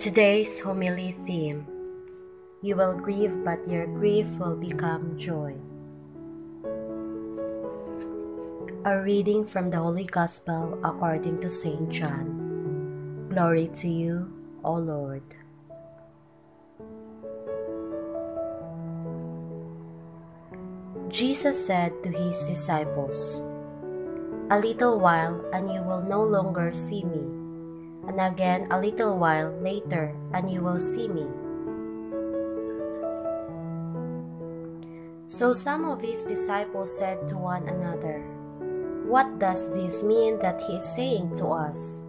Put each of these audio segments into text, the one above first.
Today's homily theme: you will grieve, but your grief will become joy. A reading from the Holy Gospel according to St. John. Glory to you, O Lord. Jesus said to his disciples, "A little while and you will no longer see me, and again a little while later and you will see me." So some of his disciples said to one another, "What does this mean that he is saying to us,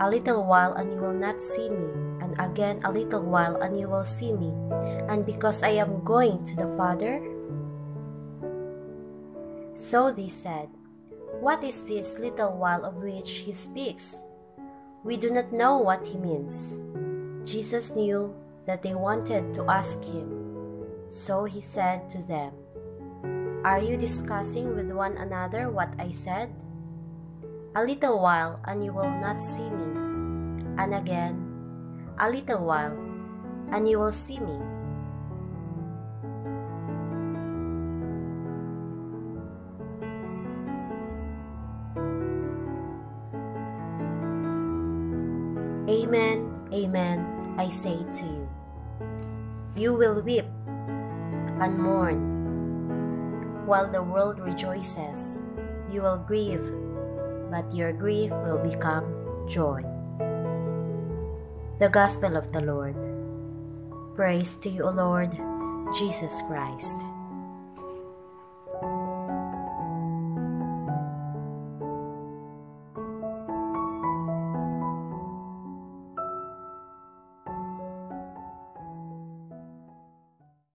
'A little while and you will not see me, and again a little while and you will see me, and because I am going to the Father?'" So they said, "What is this little while of which he speaks? We do not know what he means." Jesus knew that they wanted to ask him, so he said to them, "Are you discussing with one another what I said? 'A little while and you will not see me, and again, a little while and you will see me'?" Amen, amen, I say to you, you will weep and mourn, while the world rejoices. You will grieve, but your grief will become joy. The Gospel of the Lord. Praise to you, O Lord Jesus Christ.